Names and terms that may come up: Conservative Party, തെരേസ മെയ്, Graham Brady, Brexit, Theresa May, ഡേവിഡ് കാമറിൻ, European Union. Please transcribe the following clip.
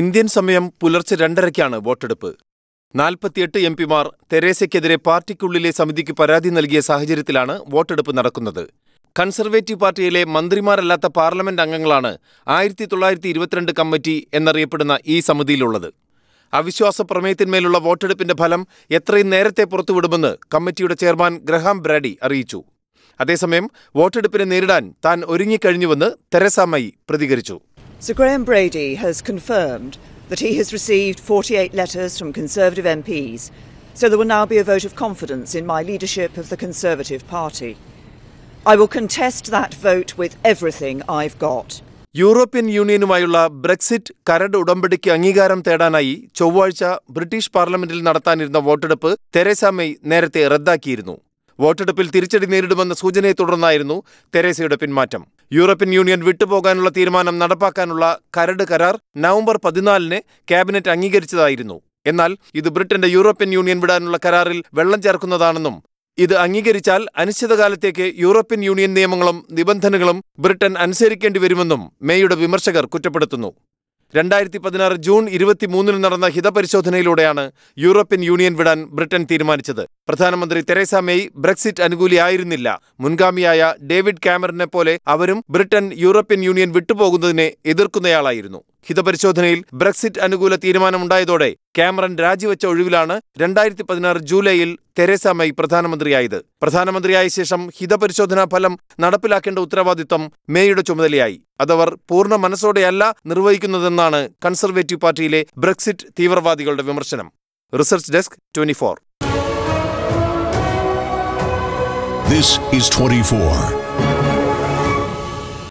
Indian സമയം പുലർച്ചെ 2:30-ക്കാണ് വോട്ടെടുപ്പ്. 48 എംപിമാർ തെരേസയ്ക്കെതിരെ പാർട്ടിക്കുള്ളിലെ സമിതിക്ക് പരാതി നൽകിയ സാഹചര്യത്തിലാണ് വോട്ടെടുപ്പ് നടക്കുന്നത്. കൺസർവേറ്റീവ് പാർട്ടിയിലെ മന്ത്രിമാരല്ലാത്ത പാർലമെന്റ് അംഗങ്ങളാണ് 1922 കമ്മിറ്റി എന്നറിയപ്പെടുന്ന ഈ സമിതിയിലുള്ളത്. അവിശ്വാസ പ്രമേയത്തിന്മേലുള്ള വോട്ടെടുപ്പിന്റെ ഫലം എത്രയും നേരത്തെ പുറത്തുവിടുമെന്ന് കമ്മിറ്റിയുടെ ചെയർമാൻ ഗ്രഹാം ബ്രാഡി അറിയിച്ചു. അതേസമയം വോട്ടെടുപ്പിനെ നേരിടാൻ താൻ ഒരുങ്ങിക്കഴിഞ്ഞുവെന്ന് തെരേസ മെയ് പ്രതികരിച്ചു. So Graham Brady has confirmed that he has received 48 letters from Conservative MPs, so there will now be a vote of confidence in my leadership of the Conservative Party. I will contest that vote with everything I've got. European Unionumayulla Brexit കരട് ഉടമ്പടിക്ക് അംഗീകാരം തേടാനായി ചൊവ്വാഴ്ച British പാർലമെന്റിൽ നടത്താനിരുന്ന വോട്ടെടുപ്പ് തെരേസ മെയ് നേരത്തെ റദ്ദാക്കിയിരുന്നു. വോട്ടെടുപ്പിൽ തിരിച്ചടി നേരിടുമെന്ന സൂചനയെ തുടർന്നായിരുന്നു തെരേസയുടെ പിന്മാറ്റം. യൂറോപ്യൻ യൂണിയൻ വിട്ടുപോകാനുള്ള തീരുമാനം നടപ്പാക്കാനുള്ള കരട് കരാർ നവംബർ 14-ന് ക്യാബിനറ്റ് അംഗീകരിച്ചതായിരുന്നു. എന്നാൽ ഇത് ബ്രിട്ടന്റെ യൂറോപ്യൻ യൂണിയൻ വിടാനുള്ള കരാറിൽ വെള്ളം ചേർക്കുന്നതാണെന്നും ഇത് അംഗീകരിച്ചാൽ അനിശ്ചിതകാലത്തേക്ക് യൂറോപ്യൻ യൂണിയൻ നിയമങ്ങളും നിബന്ധനകളും ബ്രിട്ടൻ അനുസരിക്കേണ്ടി വരുമെന്നും മേയുടെ വിമർശകർ കുറ്റപ്പെടുത്തുന്നു. 2016 ജൂൺ 23-ന് നടന്ന ഹിതപരിശോധനയിലൂടെയാണ് യൂറോപ്യൻ യൂണിയൻ വിടാൻ ബ്രിട്ടൻ തീരുമാനിച്ചത്. പ്രധാനമന്ത്രി തെരേസ മെയ് ബ്രെക്സിറ്റ് അനുകൂലിയായിരുന്നില്ല. മുൻഗാമിയായ ഡേവിഡ് കാമറിനെ പോലെ അവരും ബ്രിട്ടൻ യൂറോപ്യൻ യൂണിയൻ വിട്ടുപോകുന്നതിനെ എതിർക്കുന്നയാളായിരുന്നു. ഹിതപരിശോധനയിൽ ബ്രെക്സിറ്റ് അനുകൂല തീരുമാനമുണ്ടായതോടെ കാമറൻ രാജിവെച്ച ഒഴിവിലാണ് 2016 ജൂലൈയിൽ തെരേസ മെയ് പ്രധാനമന്ത്രിയായത്. പ്രധാനമന്ത്രിയായ ശേഷം ഹിതപരിശോധനാ ഫലം നടപ്പിലാക്കേണ്ട ഉത്തരവാദിത്വം മേയുടെ ചുമതലയായി. അതവർ പൂർണ്ണ മനസ്സോടെയല്ല നിർവഹിക്കുന്നതെന്നാണ് കൺസർവേറ്റീവ് പാർട്ടിയിലെ ബ്രെക്സിറ്റ് തീവ്രവാദികളുടെ വിമർശനം. Research desk 24. This is 24.